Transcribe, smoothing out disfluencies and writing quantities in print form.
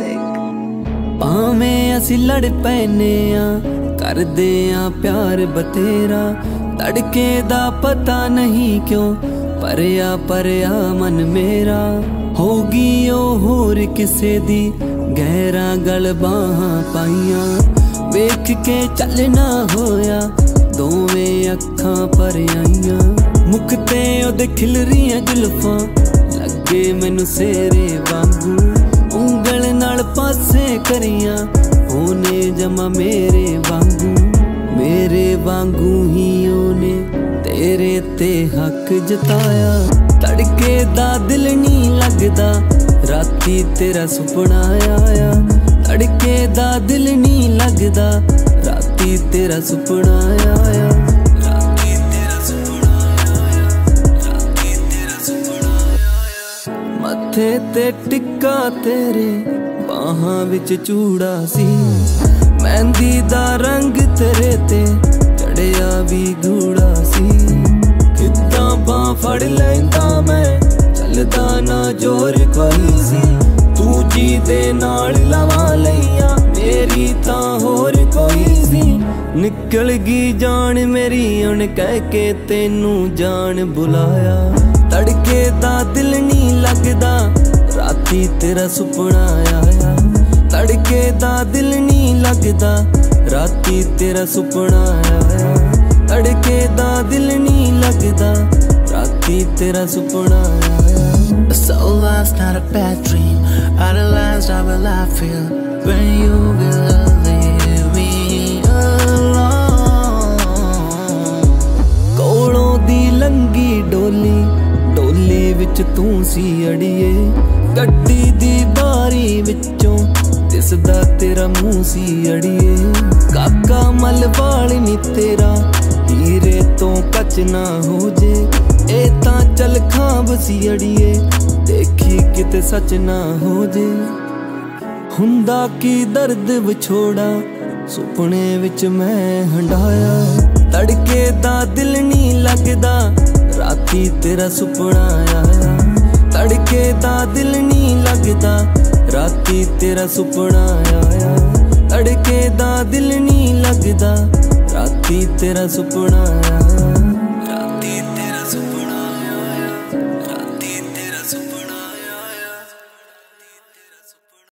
Music. भावें असी लड़ पैने आ, कर दे आ प्यार बतेरा, तड़के दा पता नहीं क्यों, परया मन मेरा। होगी ओ होर किसे दी गहरा गल बाहां पाइया, वेख के चलना होया दोवें अखां परियां। मुखते ओदे खिलरियां जुल्फां लगे मैनू सेरे वांगू, उंगल नाल पासे करियां ओने जमा मेरे वांगू। मेरे वांगू ही ओने तेरे ते हक जताया, तड़के दा दिल नहीं लगदा राती तेरा सुपना आया। तड़के दा दिल नहीं लगदा राती तेरा सुपना आया। राती तेरा सुपना आया, राती तेरा सुपना आया। मथे ते टिक्का तेरे, बाहां विच चूड़ा सी, मेहंदी दा रंग तेरे ते चढ़िया भी गूड़ा सी। किद्दां बांह फड़ लैंदा मैं, चलदा ना जोर कोई सी, तू जी दे नाल लवा लैया मेरी तां होर कोई सी। निकल गई जान मेरी उन कह के तेनू जान बुलाया, तड़के दा दिल नहीं लगदा राती तेरा सुपना आया। तड़के दा दिल नहीं लगदा राती तेरा सुपना आया। तड़के दा दिल नहीं लगदा राती तेरा सुपना आया। So love's not a bad dream, I realized how will I feel when you will leave me alone. कोलों दी लंगी डोली, डोले विच तू सी अड़िए, गड्डी दी बारी विचों दिसदा तेरा मुँह सी अड़िए। काका मलवाल नी तेरा, हीरे तो कच ना हो जे, ए तां चल खाब सी अड़िए, देखी किते सच ना हो जे। हुंदा की दर्द विछोड़ा सुपने विच मैं हंडाया, तड़के दा दिल नहीं लगदा राती तेरा सुपना आया। तड़के दा दिल नहीं लगदा राती तेरा सुपना आया। तड़के दा दिल नहीं लगदा राती तेरा सुपना आया।